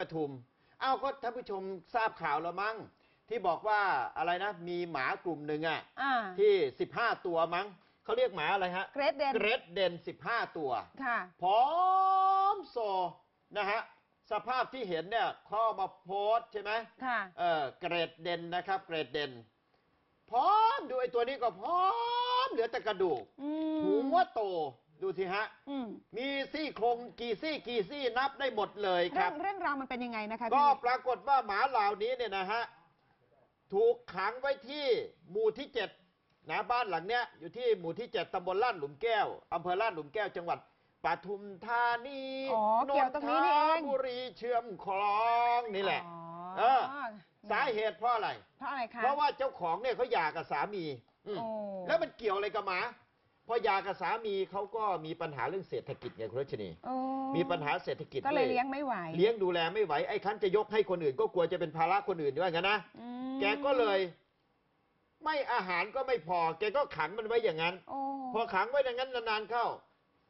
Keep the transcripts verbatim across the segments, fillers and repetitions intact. ปทุมเอ้าก็ท่านผู้ชมทราบข่าวแล้วมั้งที่บอกว่าอะไรนะมีหมากลุ่มหนึ่งอ่ะที่สิบห้าตัวมั้งเขาเรียกหมาอะไรฮะเกรดเดนเกรดเดนสิบห้าตัวค่ะพร้อมโซนะฮะสภาพที่เห็นเนี่ยข้อมาโพสใช่ไหมค่ะเออเกรดเดนนะครับเกรดเดนพร้อมดูไอ้ตัวนี้ก็พร้อมเหลือแต่กระดูกหูว่าโตดูสิฮะมีซี่โครงกี่ซี่กี่ซี่นับได้หมดเลยครับเรื่องราวมันเป็นยังไงนะคะก็ปรากฏว่าหมาเหล่านี้เนี่ยนะฮะถูกขังไว้ที่หมู่ที่เจ็ดนะบ้านหลังเนี้ยอยู่ที่หมู่ที่เจ็ดตำบลลาดหลุมแก้วอำเภอลาดหลุมแก้วจังหวัดปทุมธานีนนทบุรีเชื่อมคลองนี่แหละเออสาเหตุเพราะอะไรเพราะอะไรคะเพราะว่าเจ้าของเนี่ยเขาหย่ากับสามีแล้วมันเกี่ยวอะไรกับหมาพอยากับสามีเขาก็มีปัญหาเรื่องเศรษฐกิจไงคุณรัชนีมีปัญหาเศรษฐกิจก็เลยเลี้ยงไม่ไหวเลี้ยงดูแลไม่ไหวไอ้คันจะยกให้คนอื่นก็กลัวจะเป็นภาระคนอื่นด้วยกันนะแกก็เลยไม่อาหารก็ไม่พอแกก็ขังมันไว้อย่างนั้นพอขังไว้อย่างนั้นนานๆเข้า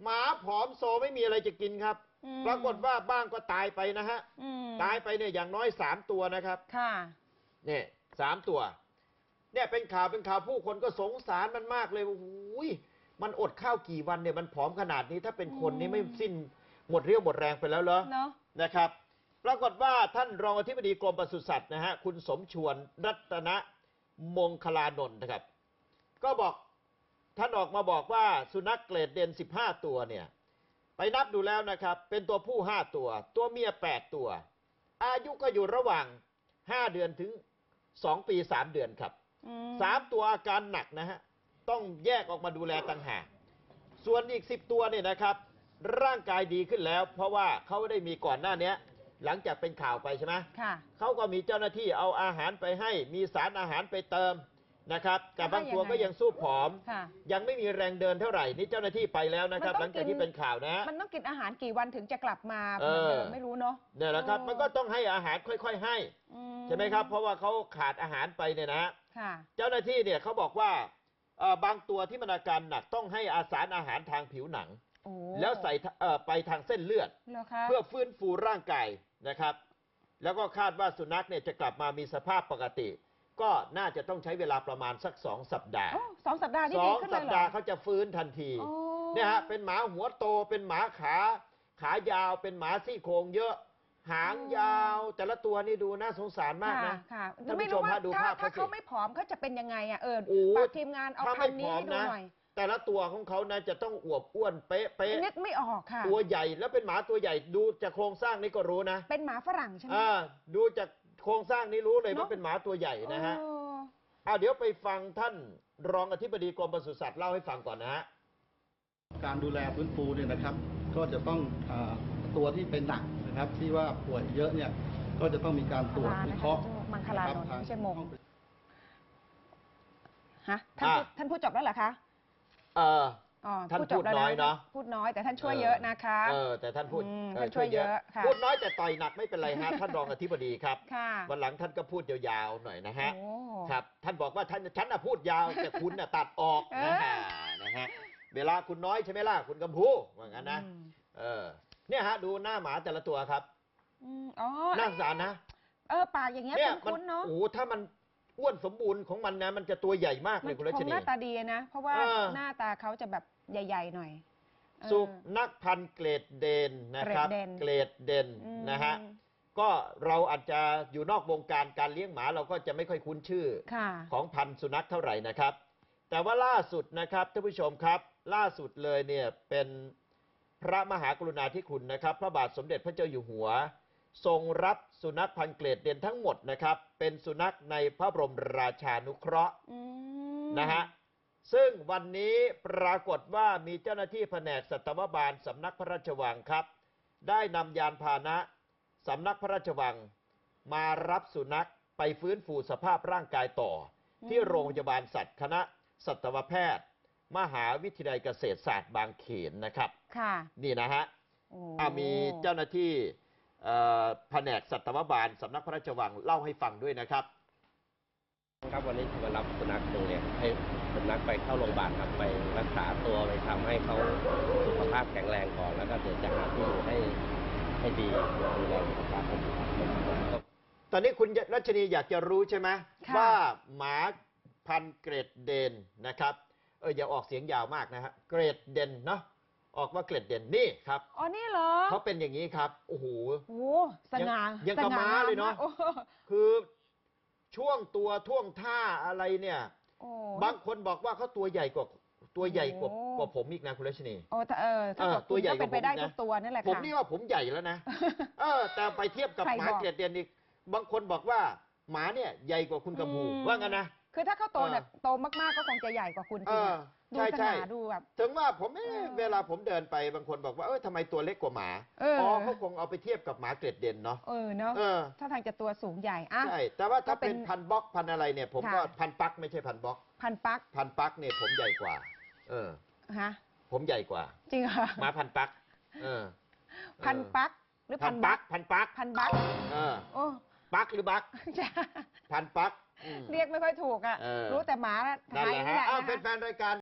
หมาผอมโซไม่มีอะไรจะกินครับปรากฏว่าบ้างก็ตายไปนะฮะตายไปเนี่ยอย่างน้อยสามตัวนะครับค่ะเนี่ยสามตัวเนี่ยเป็นข่าวเป็นข่าวผู้คนก็สงสารมันมากเลยโอ้ยมันอดข้าวกี่วันเนี่ยมันผอมขนาดนี้ถ้าเป็นคนนี้ไม่สิ้นหมดเรี่ยวหมดแรงไปแล้วเหรอนะครับปรากฏว่าท่านรองอธิบดีกรมปศุสัตว์นะฮะคุณสมชวนรัตนมงคลานนท์นะครับก็บอกท่านออกมาบอกว่าสุนัขเกรดเดนสิบห้าตัวเนี่ยไปนับดูแล้วนะครับเป็นตัวผู้ห้าตัวตัวเมียแปดตัวอายุก็อยู่ระหว่างห้าเดือนถึงสองปีสามเดือนครับสามตัวอาการหนักนะฮะต้องแยกออกมาดูแลต่างหากส่วนอีกสิบตัวเนี่ยนะครับร่างกายดีขึ้นแล้วเพราะว่าเขาได้มีก่อนหน้านี้หลังจากเป็นข่าวไปใช่ไหมเขาก็มีเจ้าหน้าที่เอาอาหารไปให้มีสารอาหารไปเติมนะครับแต่บางตัวก็ยังสู้ผอมยังไม่มีแรงเดินเท่าไหร่นี่เจ้าหน้าที่ไปแล้วนะครับหลังจากที่เป็นข่าวนะมันต้องกินอาหารกี่วันถึงจะกลับมาเหมือนเดิมไม่รู้เนาะเนี่ยนะครับมันก็ต้องให้อาหารค่อยๆให้ใช่ไหมครับเพราะว่าเขาขาดอาหารไปเนี่ยนะเจ้าหน้าที่เนี่ยเขาบอกว่าบางตัวที่มันอาการหนักต้องให้อาสารอาหารทางผิวหนังแล้วใส่ไปทางเส้นเลือดเพื่อฟื้นฟูร่างกายนะครับแล้วก็คาดว่าสุนัขเนี่ยจะกลับมามีสภาพปกติก็น่าจะต้องใช้เวลาประมาณสักสองสัปดาห์สองสัปดาห์นี่ดีขึ้นเลยเหรอสองสัปดาห์เขาจะฟื้นทันทีเนี่ยฮะเป็นหมาหัวโตเป็นหมาขาขายาวเป็นหมาซี่โครงเยอะหางยาวแต่ละตัวนี่ดูน่าสงสารมากนะท่านผู้ชมดูภาพเขาสิถ้าเขาไม่ผอมเขาจะเป็นยังไงอ่ะเออฝากทีมงานเอาคันนี้ให้ดูหน่อยแต่ละตัวของเขานะจะต้องอวบอ้วนเป๊ะๆนึกไม่ออกค่ะตัวใหญ่แล้วเป็นหมาตัวใหญ่ดูจากโครงสร้างนี่ก็รู้นะเป็นหมาฝรั่งใช่ไหมอ่าดูจากโครงสร้างนี่รู้เลยว่าเป็นหมาตัวใหญ่นะฮะเอาเดี๋ยวไปฟังท่านรองอธิบดีกรมปศุสัตว์เล่าให้ฟังก่อนนะฮะการดูแลฟื้นฟูเนี่ยนะครับก็จะต้องตัวที่เป็นหนักนะครับที่ว่าป่วยเยอะเนี่ยก็จะต้องมีการตรวจวิเคราะห์มังคลานนท์ไม่ใช่มงฮะท่านพูดจบแล้วเหรอคะเออท่านพูดน้อยเนาะพูดน้อยแต่ท่านช่วยเยอะนะคะเออแต่ท่านพูดท่านช่วยเยอะพูดน้อยแต่ต่อยหนักไม่เป็นไรฮะท่านรองอธิบดีครับวันหลังท่านก็พูดยาวๆหน่อยนะฮะครับท่านบอกว่าท่านฉันน่ะพูดยาวแต่คุณน่ะตัดออกนะฮะนะฮะเวลาคุณน้อยใช่ไหมล่ะคุณกำพูว่างั้นนะเออเนี่ยฮะดูหน้าหมาแต่ละตัวครับอ๋อน่าสงสารนะเออปากอย่างเงี้ยคุ้นๆเนาะโอ้ถ้ามันอ้วนสมบูรณ์ของมันนะมันจะตัวใหญ่มากเลยคุณรัชนีหน้าตาดีนะเพราะว่าหน้าตาเขาจะแบบใหญ่ๆหน่อยสุนัขพันธุ์เกรดเดนนะครับเกรดเดนนะฮะก็เราอาจจะอยู่นอกวงการการเลี้ยงหมาเราก็จะไม่ค่อยคุ้นชื่อของพันธุ์สุนัขเท่าไหร่นะครับแต่ว่าล่าสุดนะครับท่านผู้ชมครับล่าสุดเลยเนี่ยเป็นพระมหากรุณาธิคุณนะครับพระบาทสมเด็จพระเจ้าอยู่หัวทรงรับสุนัขพันธุ์เกรดเดนทั้งหมดนะครับเป็นสุนัขในพระบรมราชานุเคราะห์นะฮะซึ่งวันนี้ปรากฏว่ามีเจ้าหน้าที่แผนกสัตวบาลสำนักพระราชวังครับได้นำยานพาหนะสำนักพระราชวังมารับสุนัขไปฟื้นฟูสภาพร่างกายต่อที่โรงพยาบาลสัตว์คณะสัตวแพทย์มหาวิทยาลัยเกษตรศาสตร์บางเขนนะครับค่ะนี่นะฮะมีเจ้าหน้าที่แผนกสัตวบาลสำนักพระราชวังเล่าให้ฟังด้วยนะครับครับวันนี้มารับสุนัขตรงนี้ให้สุนัขไปเข้าโรงพยาบาลครับไปรักษาตัวไปทำให้เขาสุขภาพแข็งแรงก่อนแล้วก็เดี๋ยวจะหาผู้ดูให้ ให้ดีดูแลสุขภาพให้ดีตอนนี้คุณรัชนีอยากจะรู้ใช่ไหมว่าหมาพันธุ์เกรดเดนนะครับเอออย่าออกเสียงยาวมากนะฮะเกรดเดนเนาะออกว่าเกรดเดนนี่ครับอ๋อนี่เหรอเขาเป็นอย่างนี้ครับโอ้โหโอ้สง่ายังกระม้าเลยเนาะคือช่วงตัวท่วงท่าอะไรเนี่ยบางคนบอกว่าเขาตัวใหญ่กว่าตัวใหญ่กว่ากว่าผมอีกนะคุณรัชนีโอ้เออตัวใหญ่เป็นไปได้ทุกตัวนั่นแหละค่ะผมนี่ว่าผมใหญ่แล้วนะเออแต่ไปเทียบกับหมาเกรดเดนอีกบางคนบอกว่าหมาเนี่ยใหญ่กว่าคุณกระมูว่างั้นนะคือถ้าเขาโตแบบโตมากๆก็คงจะใหญ่กว่าคุณจริงดูขนาดดูแบบถึงว่าผมเวลาผมเดินไปบางคนบอกว่าเออทำไมตัวเล็กกว่าหมาอ๋อเขาคงเอาไปเทียบกับหมาเกรดเดนเนาะเออเนาะถ้าทางจะตัวสูงใหญ่อ่ะใช่แต่ว่าถ้าเป็นพันบล็อกพันอะไรเนี่ยผมก็พันปักไม่ใช่พันบล็อกพันปักพันปักเนี่ยผมใหญ่กว่าเออฮะผมใหญ่กว่าจริงค่ะหมาพันปักเออพันปักหรือพันบักพันปักพันบักเออโอ้ปักหรือบักพันปักเรียกไม่ค่อยถูกอ่ะรู้แต่หมาท้ายนี่แหละเป็นแฟนรายการ